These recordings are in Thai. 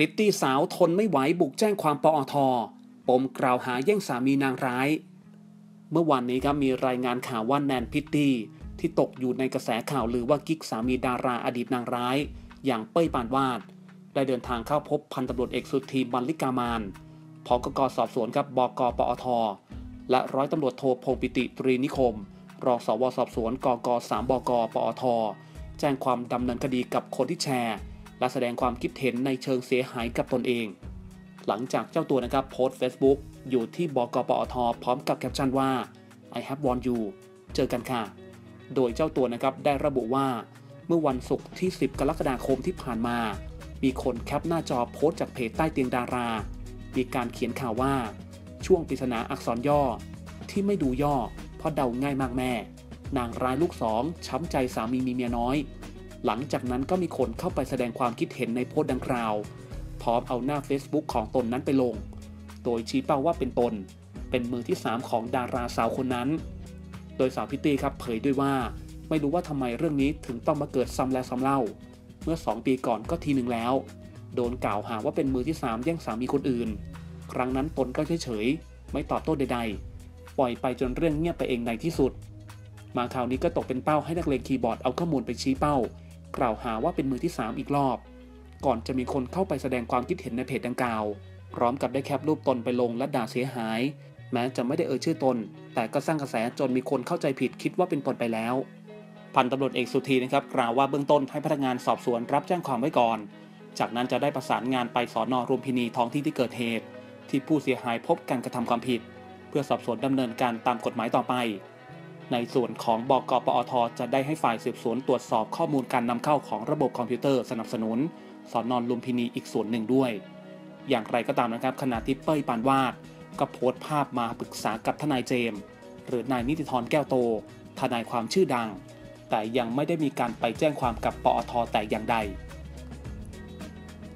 ริตตี้สาวทนไม่ไหวบุกแจ้งความปอท.ปมกล่าวหาแย่งสามีนางร้ายเมื่อวานนี้ครับมีรายงานข่าวว่าแนนพิตตี้ที่ตกอยู่ในกระแสข่าวลือว่ากิ๊กสามีดาราอดีตนางร้ายอย่างเป้ยปานวาดได้เดินทางเข้าพบพันตำรวจเอกสุธีบรรลิกามานผก.สอบสวนครับบก.ปอท.และร้อยตำรวจโทพงษ์ปิติตรีนิคมรองสว.สอบสวนกก.3 บก.ปอท.แจ้งความดำเนินคดีกับคนที่แชร์และแสดงความคิดเห็นในเชิงเสียหายกับตนเองหลังจากเจ้าตัวนะครับโพสต์ Facebook อยู่ที่บก.ปอท.พร้อมกับแคปชั่นว่า I have warned you เจอกันค่ะโดยเจ้าตัวนะครับได้ระบุว่าเมื่อวันศุกร์ที่10กรกฎาคมที่ผ่านมามีคนแคปหน้าจอโพสต์จากเพจใต้เตียงดารามีการเขียนข่าวว่าช่วงปริศนาอักษรย่อที่ไม่ดูย่อเพราะเดาง่ายมากแม่นางร้ายลูกสองช้ำใจสามีมีเมียน้อยหลังจากนั้นก็มีคนเข้าไปแสดงความคิดเห็นในโพสต์ดังกล่าวพร้อมเอาหน้า Facebook ของตนนั้นไปลงโดยชี้เป้าว่าเป็นตนเป็นมือที่3ของดาราสาวคนนั้นโดยสาวพิตตี้ครับเผยด้วยว่าไม่รู้ว่าทำไมเรื่องนี้ถึงต้องมาเกิดซ้ำแล้วซ้ำเล่าเมื่อ2ปีก่อนก็ทีหนึ่งแล้วโดนกล่าวหาว่าเป็นมือที่3แย่งสามีคนอื่นครั้งนั้นตนก็เฉยๆไม่ตอบโต้ใดๆปล่อยไปจนเรื่องเงียบไปเองในที่สุดมาคราวนี้ก็ตกเป็นเป้าให้นักเลงคีย์บอร์ดเอาข้อมูลไปชี้เป้ากล่าวหาว่าเป็นมือที่3อีกรอบก่อนจะมีคนเข้าไปแสดงความคิดเห็นในเพจดังกล่าวพร้อมกับได้แคปรูปตนไปลงและด่าเสียหายแม้จะไม่ได้เอ่ยชื่อตนแต่ก็สร้างกระแสจนมีคนเข้าใจผิดคิดว่าเป็นตนไปแล้วพันตำรวจเอกสุธีนะครับกล่าวว่าเบื้องต้นให้พนักงานสอบสวนรับแจ้งความไว้ก่อนจากนั้นจะได้ประสานงานไปสน.รุมพินีท้องที่ที่เกิดเหตุที่ผู้เสียหายพบการกระทำความผิดเพื่อสอบสวนดำเนินการตามกฎหมายต่อไปในส่วนของบก.ปอท.จะได้ให้ฝ่ายสืบสวนตรวจสอบข้อมูลการนำเข้าของระบบคอมพิวเตอร์สนับสนุนสน.ลุมพินีอีกส่วนหนึ่งด้วยอย่างไรก็ตามนะครับขณะที่เป้ยปานวาดก็โพสต์ภาพมาปรึกษากับทนายเจมส์หรือนายนิติธรแก้วโตทนายความชื่อดังแต่ยังไม่ได้มีการไปแจ้งความกับปอท.แต่อย่างใด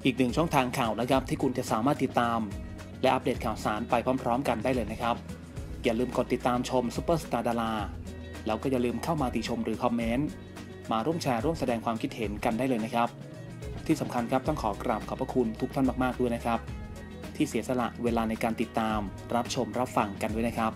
อีกหนึ่งช่องทางข่าวนะครับที่คุณจะสามารถติดตามและอัปเดตข่าวสารไปพร้อมๆกันได้เลยนะครับอย่าลืมกดติดตามชมซุปเปอร์สตาร์ดาราแล้วก็อย่าลืมเข้ามาติชมหรือคอมเมนต์มาร่วมแชร์ร่วมแสดงความคิดเห็นกันได้เลยนะครับที่สำคัญครับต้องขอกราบขอบพระคุณทุกท่านมากๆด้วยนะครับที่เสียสละเวลาในการติดตามรับชมรับฟังกันด้วยนะครับ